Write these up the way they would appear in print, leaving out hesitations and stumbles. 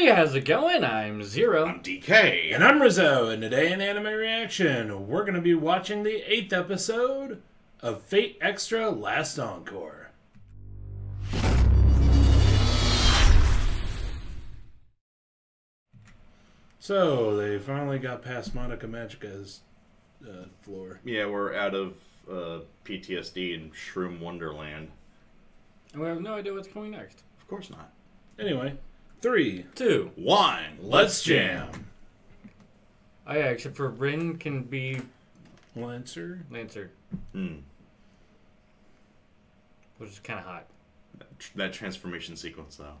Hey, how's it going? I'm Zero. I'm DK. And I'm Rizzo. And today in Anime Reaction, we're going to be watching the 8th episode of Fate Extra Last Encore. So, they finally got past Monica Magica's floor. Yeah, we're out of PTSD and Shroom Wonderland. And we have no idea what's coming next. Of course not. Anyway, 3, 2, 1, let's jam. Oh yeah, except for Rin can be... Lancer? Lancer. Hmm. Which is kind of hot. That transformation sequence, though.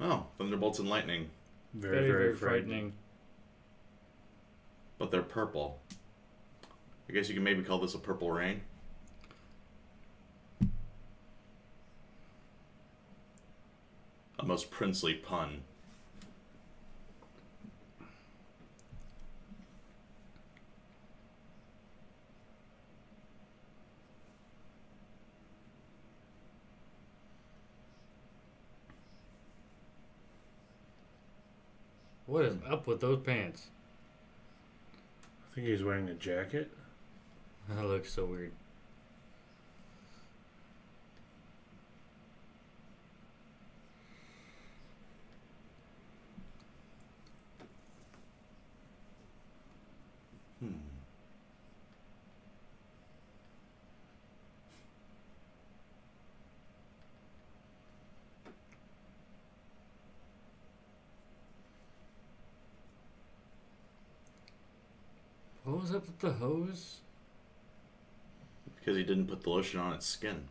Oh, thunderbolts and lightning. Very, very frightening. But they're purple. I guess you can maybe call this a purple rain. A most princely pun. What is up with those pants? I think he's wearing a jacket. That looks so weird. What was up with the hose? Because he didn't put the lotion on its skin.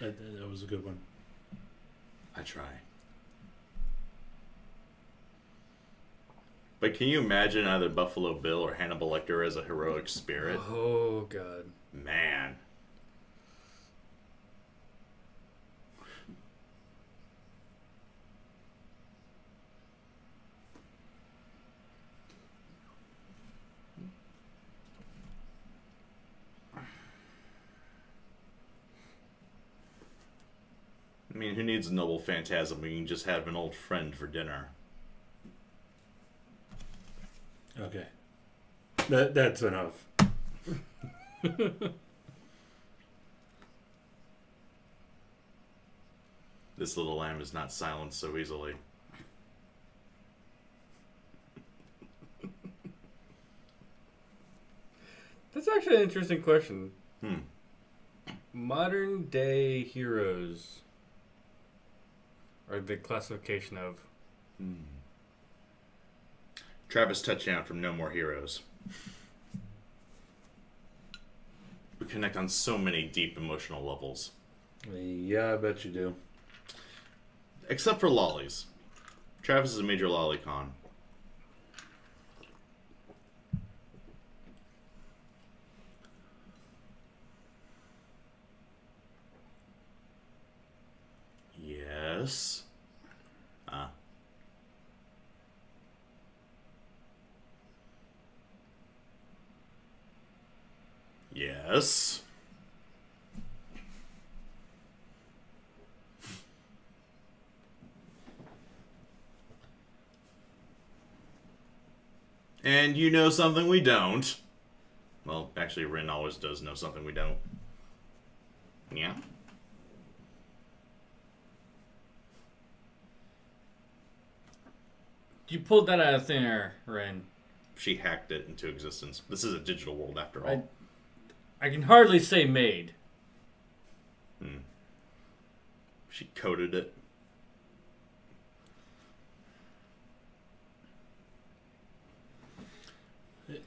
That was a good one. I try. But can you imagine either Buffalo Bill or Hannibal Lecter as a heroic spirit? Oh, God. Man. I mean, who needs a noble phantasm when you can just have an old friend for dinner? Okay. That's enough. This little lamb is not silenced so easily. That's actually an interesting question. Hmm. Modern day heroes... Or the classification of... Hmm. Travis Touchdown from No More Heroes. We connect on so many deep emotional levels. Yeah, I bet you do. Except for lollies. Travis is a major lolly con. Yes... Yes. And you know something we don't. Well, actually, Rin always does know something we don't. Yeah. You pulled that out of thin air, Rin. She hacked it into existence. This is a digital world, after all. I can hardly say made. Hmm. She coded it.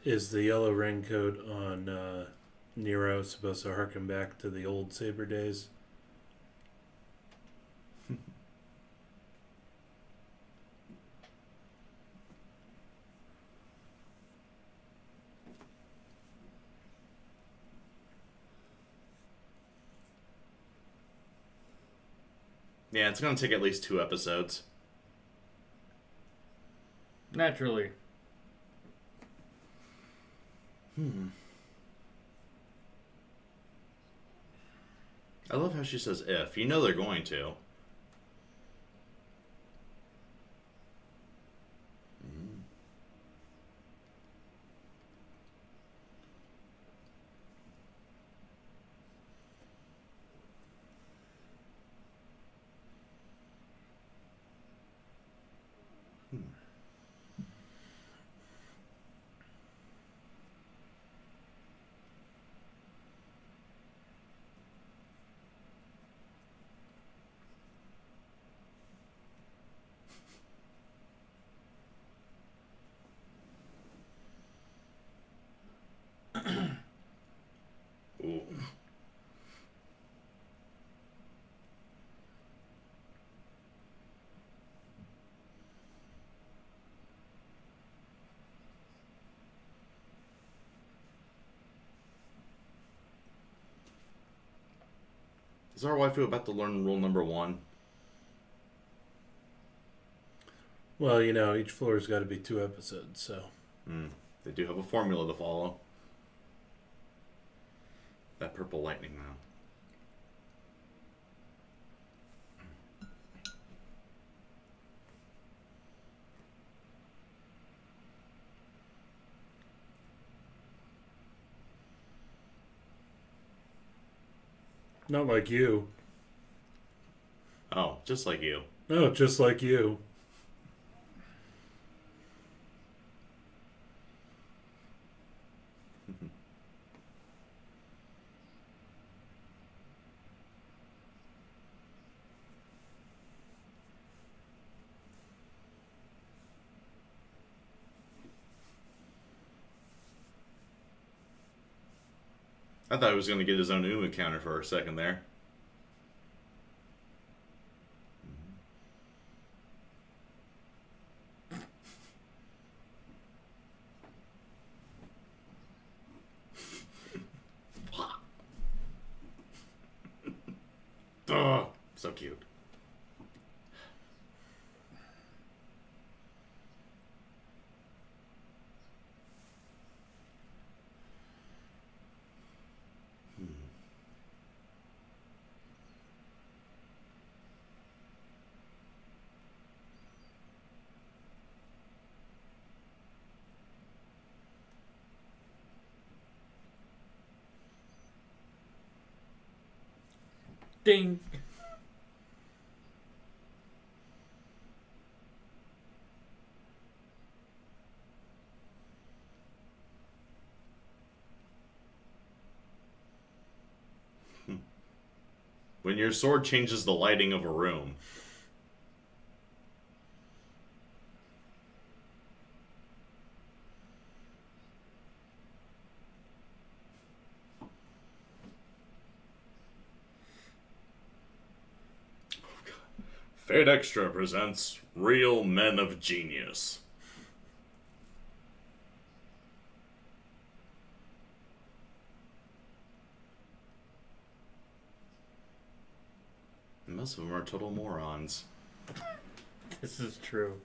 Is the yellow raincoat on Nero supposed to harken back to the old saber days? Yeah, it's going to take at least 2 episodes. Naturally. Hmm. I love how she says if. You know they're going to. Is our waifu about to learn rule number 1? Well, you know, each floor's got to be 2 episodes, so... They do have a formula to follow. That purple lightning, though. Not like you. Oh, just like you. No, just like you. I thought he was going to get his own Uma counter for a second there. Duh, so cute. Ding. When your sword changes the lighting of a room. Fate Extra presents Real Men of Genius. Most of them are total morons. This is true.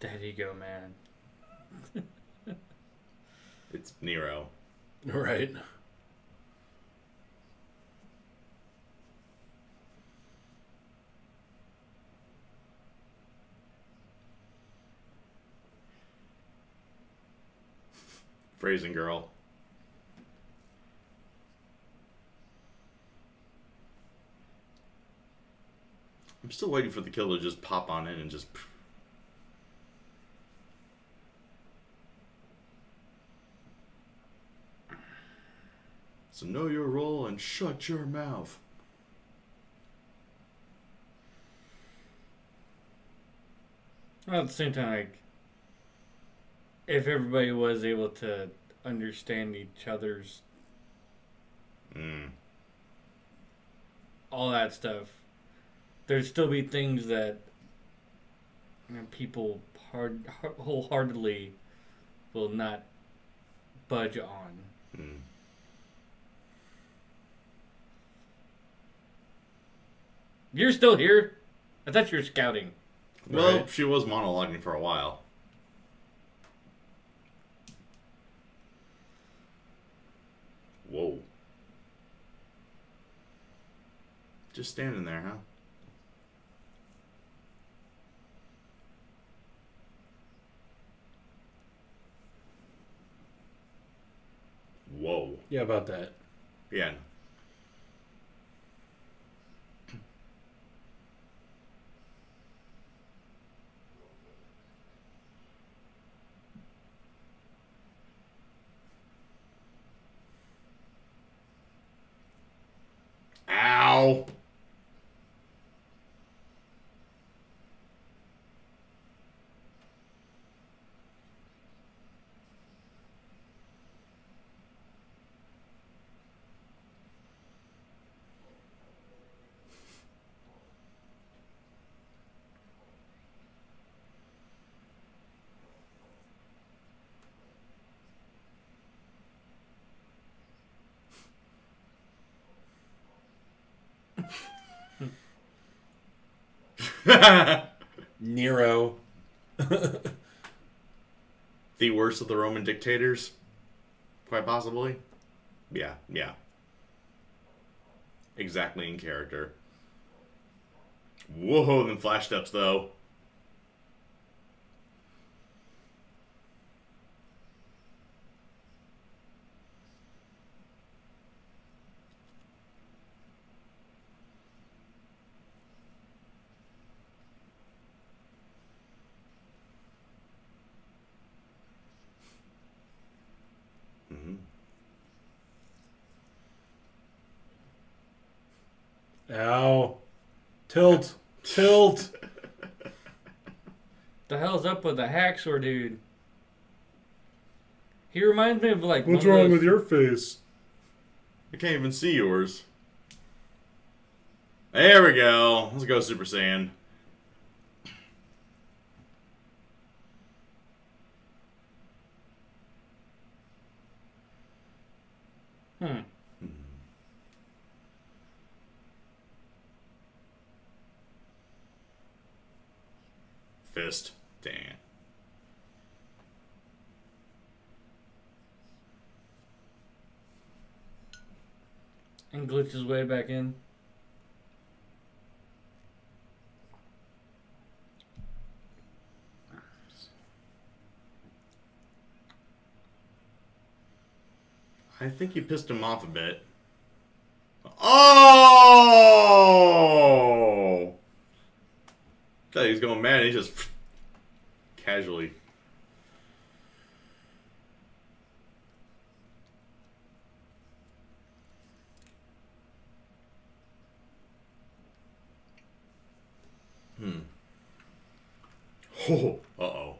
Daddy go, man. It's Nero. Right. Phrasing girl. I'm still waiting for the kill to just pop on in and just... So know your role and shut your mouth. Well, at the same time, like, if everybody was able to understand each other's all that stuff, there'd still be things that, you know, people wholeheartedly will not budge on. Mm. You're still here? I thought you were scouting. Well, right. She was monologuing for a while. Whoa. Just standing there, huh? Whoa. Yeah, about that. Yeah. Ow. Nero. The worst of the Roman dictators? Quite possibly. Yeah, yeah. Exactly in character. Whoa, them flash steps, though. Ow. Tilt. Tilt. The hell's up with the hacksaw dude? He reminds me of like... What's wrong with your face? I can't even see yours. There we go. Let's go Super Saiyan. Hmm. Fist. Dang it. And glitch his way back in. I think you pissed him off a bit. Oh! I thought he was going mad. He just casually. Hmm. Oh, uh-oh.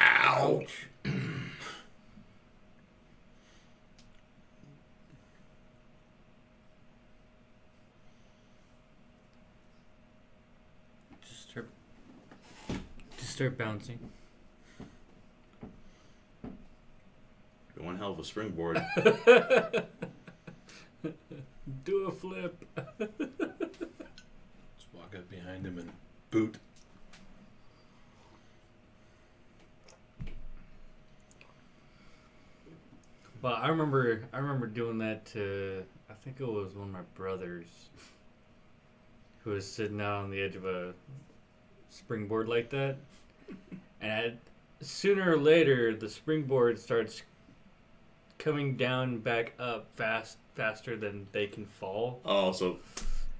Ouch. Start bouncing. One hell of a springboard. Do a flip. Just walk up behind him and boot. Well, I remember doing that to, I think it was one of my brothers, who was sitting out on the edge of a springboard like that. And sooner or later, the springboard starts coming down back up faster than they can fall. Oh, so...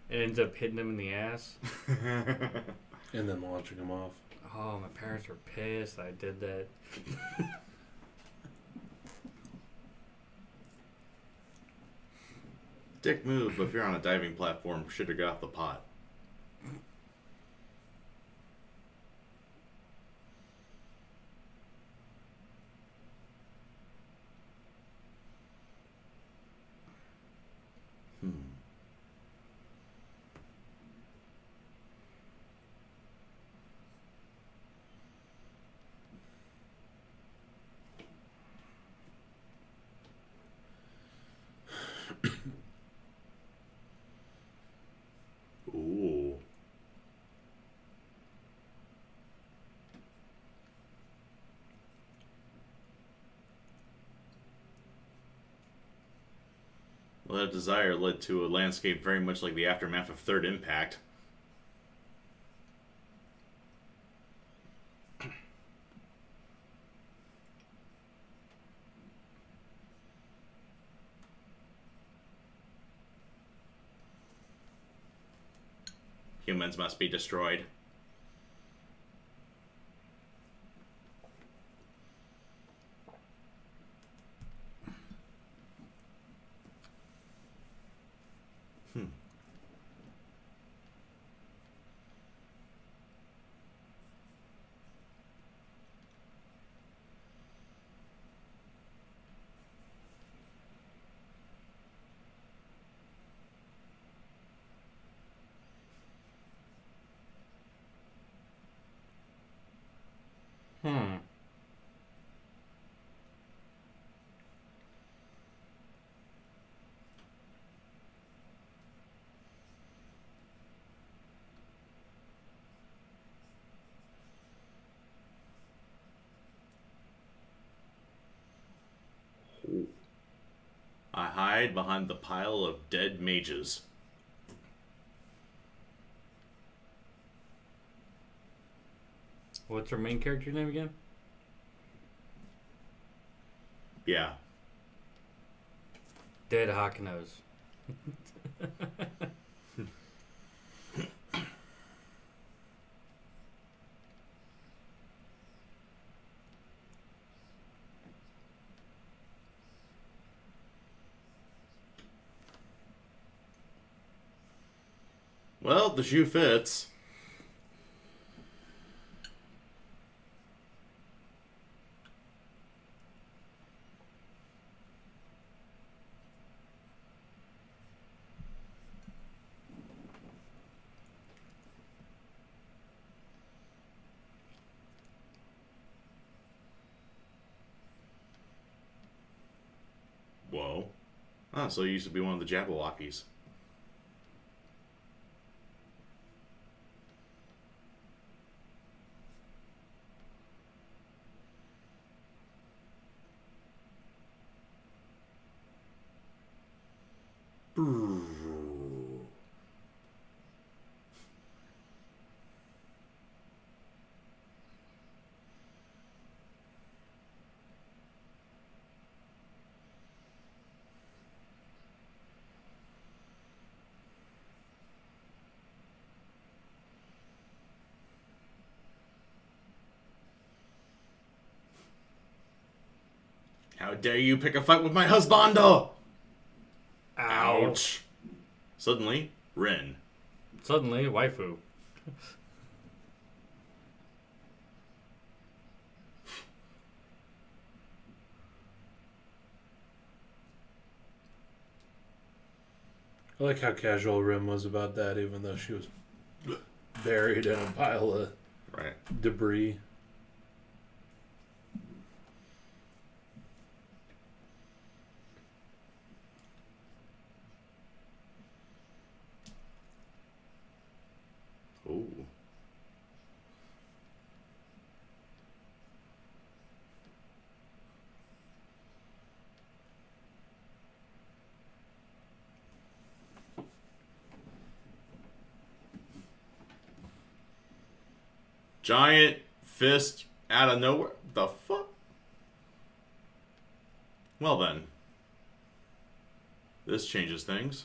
It ends up hitting them in the ass. And then launching them off. Oh, my parents were pissed I did that. Dick move, but if you're on a diving platform, should have got the pot. Well, that desire led to a landscape very much like the aftermath of Third Impact. Humans must be destroyed. I hide behind the pile of dead mages. What's her main character's name again? Yeah. Dead Hakunos. Well, the shoe fits. Whoa. Ah, so you used to be one of the Jabberwockies. How dare you pick a fight with my husbando! Ouch. Suddenly, Rin. Suddenly, waifu. I like how casual Rin was about that, even though she was buried in a pile of debris. Giant fist out of nowhere. The fuck? Well then. This changes things.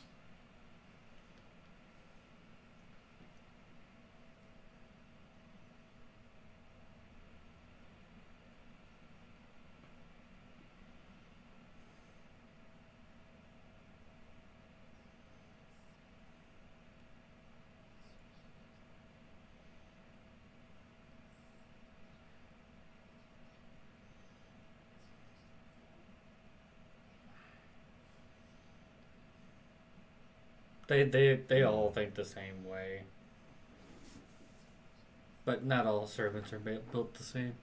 They all think the same way. But not all servants are built the same.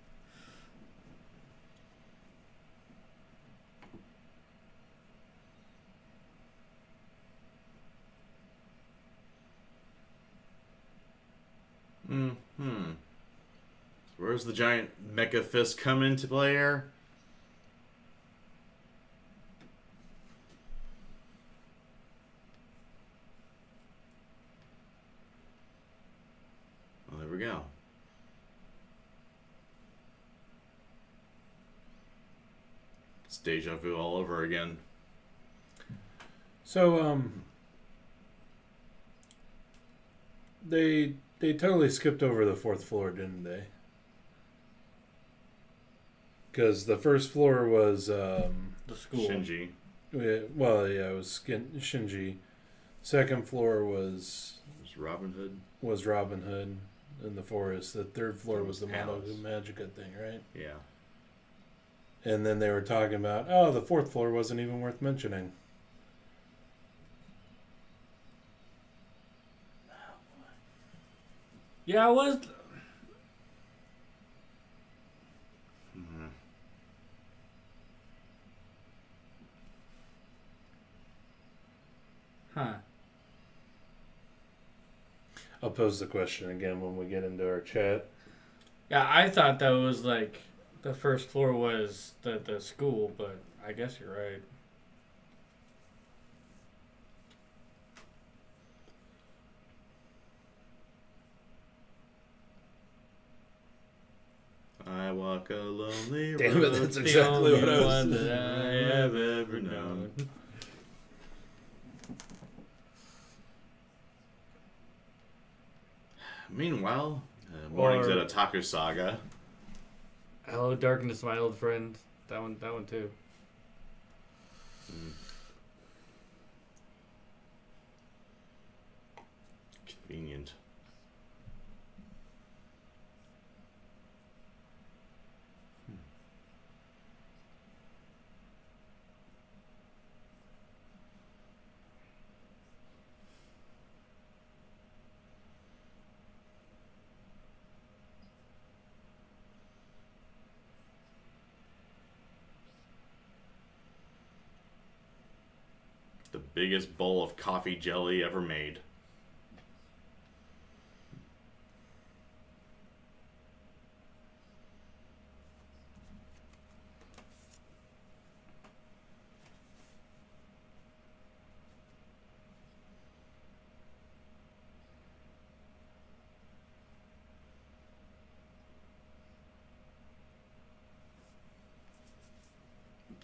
So where's the giant mecha fist come into play here? go. It's deja vu all over again. So, they totally skipped over the fourth floor, didn't they? Because the first floor was the school. Shinji. Well, yeah, it was Shinji. Second floor was... Robin Hood. Was Robin Hood in the forest. The third floor was the Monica Magica thing, right? Yeah. And then they were talking about, oh, the fourth floor wasn't even worth mentioning. Yeah, I was... Huh. I'll pose the question again when we get into our chat. Yeah, I thought that was like the first floor was the school, but I guess you're right. I walk a lonely road. Damn it, that's exactly what I was saying. The only one that I have ever known. Meanwhile, mornings at Otaku Saga. Hello, darkness, my old friend. That one too. Mm. Convenient. Biggest bowl of coffee jelly ever made.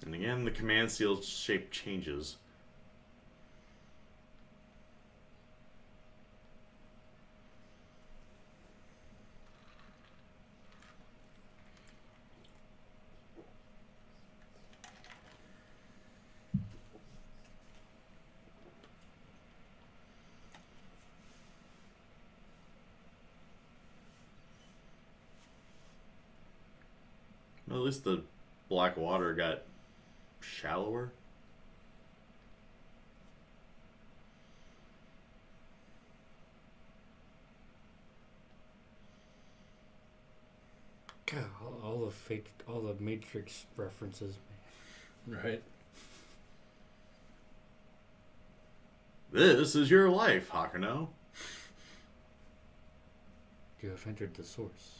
And again, the command seal shape changes. Well, at least the black water got shallower. God, all the Fate, all the Matrix references, man. Right. This is your life, Hakuno. You have entered the source.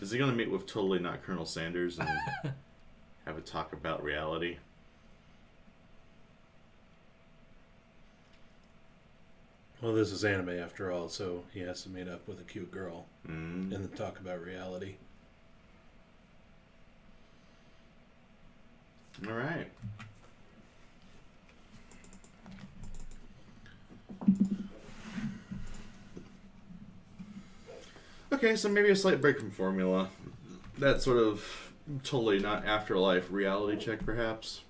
Is he gonna meet with totally not Colonel Sanders and have a talk about reality? Well, this is anime after all, so he has to meet up with a cute girl and then talk about reality. All right. Okay, so maybe a slight break from formula. That sort of totally not afterlife reality check, perhaps.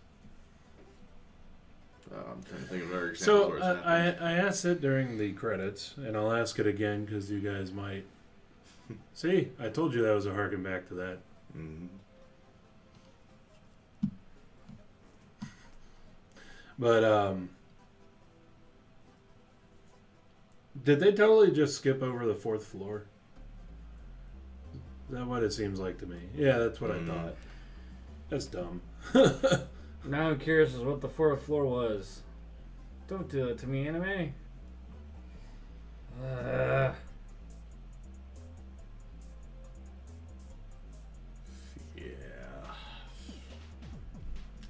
I'm trying to think of another example. So I asked it during the credits, and I'll ask it again because you guys might. See, I told you that was a harken back to that. But did they totally just skip over the fourth floor? That's what it seems like to me. Yeah, that's what I thought. That's dumb. Now I'm curious as what the fourth floor was. Don't do it to me, anime. Yeah.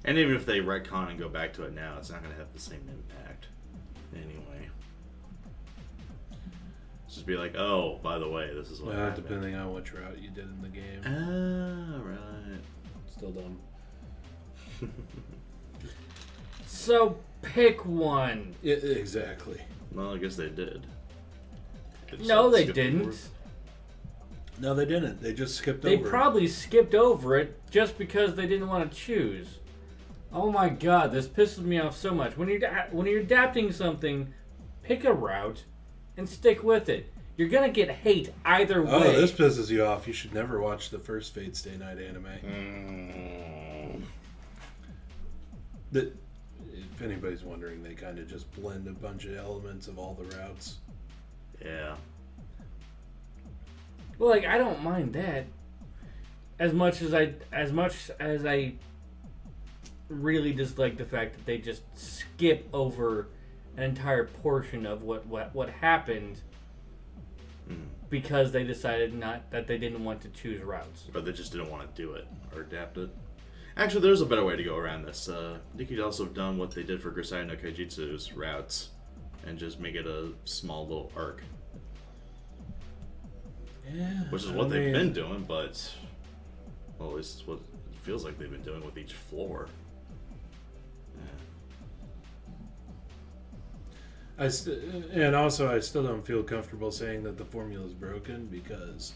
And even if they retcon and go back to it now, it's not going to have the same impact. Anyway. Just be like, oh, by the way, this is what happened. Depending on which route you did in the game. Ah, right. Still dumb. So pick one. Yeah, exactly. Well, I guess they did. No, they didn't. No, they didn't. They just skipped over it. They probably skipped over it just because they didn't want to choose. Oh my god, this pisses me off so much. When you're adapting something, pick a route and stick with it. You're gonna get hate either way. Oh, this pisses you off. You should never watch the first Fate/Stay Night anime. If anybody's wondering, they kind of just blend a bunch of elements of all the routes. Yeah. Well, like, I don't mind that as much as I really dislike the fact that they just skip over an entire portion of what happened because they decided they didn't want to choose routes. But they just didn't want to do it or adapt it. Actually, there's a better way to go around this. You could also have done what they did for Grisai no Kajitsu's routes and just make it a small little arc. Yeah, which is what they've been doing, but well, at least it's what it feels like they've been doing with each floor. Yeah. And also I still don't feel comfortable saying that the formula is broken because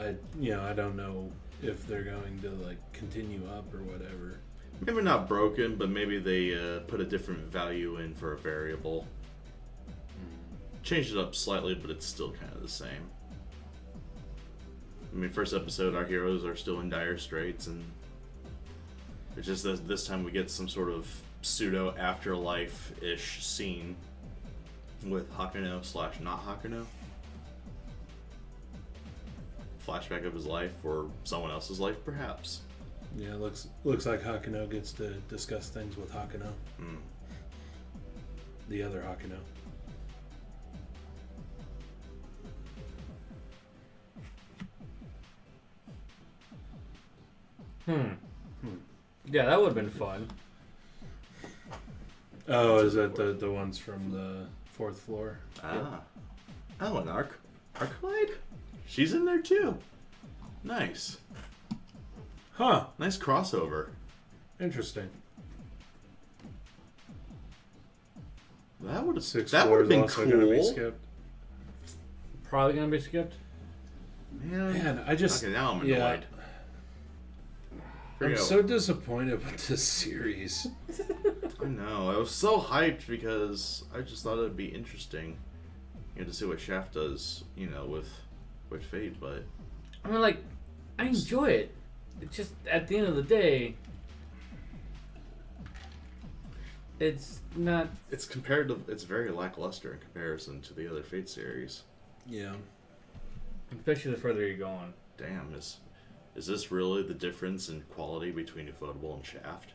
I don't know if they're going to like continue up or whatever. Maybe not broken, but maybe they put a different value in for a variable, changed it up slightly, but it's still kind of the same. I mean, first episode, our heroes are still in dire straits, and it's just that this time we get some sort of pseudo afterlife-ish scene with Hakuno / not Hakuno. Flashback of his life or someone else's life, perhaps. Yeah, looks like Hakuno gets to discuss things with Hakuno. Mm. The other Hakuno. Yeah, that would have been fun. Oh, is that the ones from the fourth floor? Ah. Yeah. Oh, an Arclight? She's in there too. Nice. Huh. Nice crossover. Interesting. That would have been cool. Gonna be skipped. Probably gonna be skipped. Man, I just now I'm annoyed. I'm so disappointed with this series. I know. I was so hyped because I just thought it'd be interesting, to see what Shaft does, with Fate. But I mean, like, I enjoy it. It's just at the end of the day, it's not. It's comparative. It's very lackluster in comparison to the other Fate series. Yeah. Especially the further you go on. Damn. Is this really the difference in quality between Ufotable and Shaft?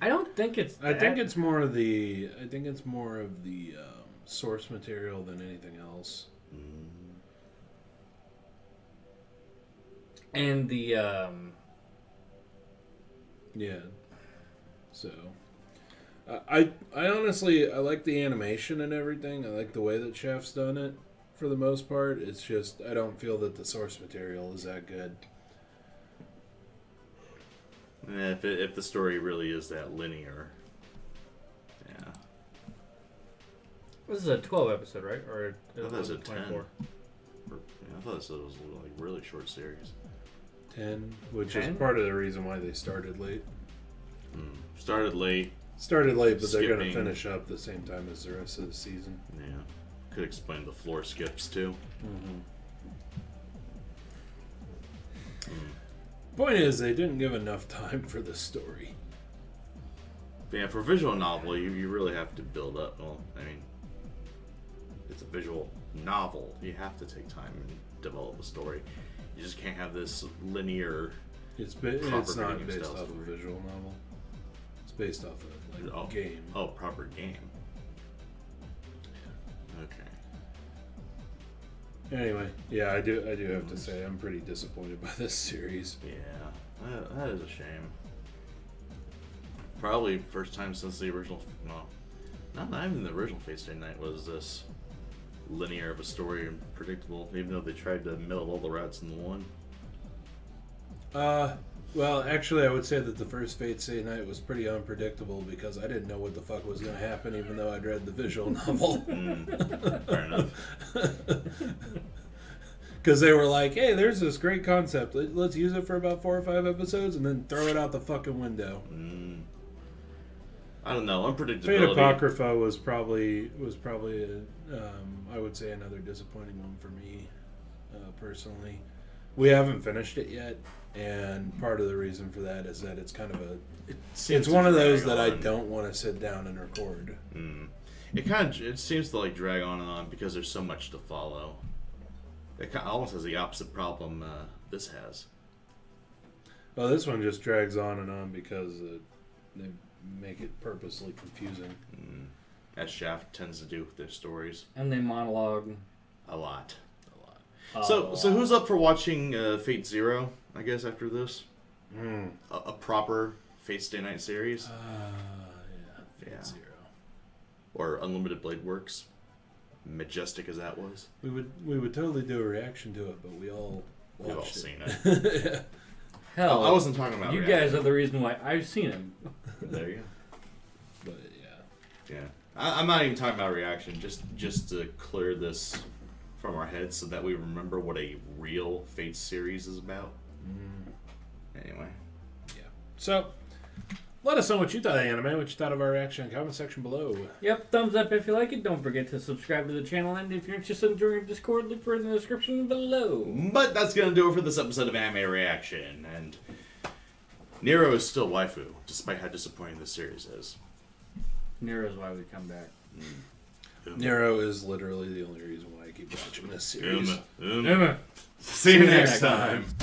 I don't think it's. That. I think it's more of the source material than anything else. And the. Yeah. So, I honestly like the animation and everything. I like the way that Shaft's done it. For the most part, it's just I don't feel that the source material is that good. Yeah, if the story really is that linear, yeah. This is a 12 episode, right? Or I thought it was a 24. 10. I thought this was like really short series. 10, which 10? Is part of the reason why they started late. But skipping. They're going to finish up the same time as the rest of the season. Yeah. Could explain the floor skips too. Point is, they didn't give enough time for the story. Yeah, for a visual novel, you really have to build up. Well, I mean, it's a visual novel. You have to take time and develop a story. You just can't have this linear. It's not based off a visual novel. It's based off of like a game. Oh, proper game. Okay. Anyway, yeah, I do have to say I'm pretty disappointed by this series. Yeah, that is a shame. Probably first time since the original. No, not even the original Fate/Stay Night was this linear of a story and predictable, even though they tried to meld all the routes into one? Well, actually, I would say that the first Fate/Stay Night was pretty unpredictable because I didn't know what the fuck was going to happen, even though I'd read the visual novel. Fair enough. Because they were like, hey, there's this great concept. Let's use it for about 4 or 5 episodes and then throw it out the fucking window. I don't know. Unpredictability. Fate Apocrypha was probably a, I would say, another disappointing one for me, personally. We haven't finished it yet, and part of the reason for that is that it's kind of a... It's one of those that I don't want to sit down and record. It seems to like drag on and on because there's so much to follow. It almost has the opposite problem this has. Well, this one just drags on and on because they make it purposely confusing. As Shaft tends to do with their stories. And they monologue. A lot. So who's up for watching Fate Zero, I guess, after this? A proper Fate/Stay Night series? Fate Zero. Or Unlimited Blade Works. Majestic as that was. We would totally do a reaction to it, but we've all seen it. Yeah. Hell, I wasn't talking about you guys are the reason why I've seen him. There you go. But yeah. I'm not even talking about reaction. Just to clear this from our heads so that we remember what a real Fate series is about. Anyway. Yeah. So. Let us know what you thought of the anime, what you thought of our reaction in the comment section below. Yep, thumbs up if you like it. Don't forget to subscribe to the channel, and if you're interested in joining our Discord, look for it in the description below. But that's going to do it for this episode of Anime Reaction, and Nero is still waifu, despite how disappointing this series is. Nero is why we come back. Nero is literally the only reason why I keep watching this series. See you next time.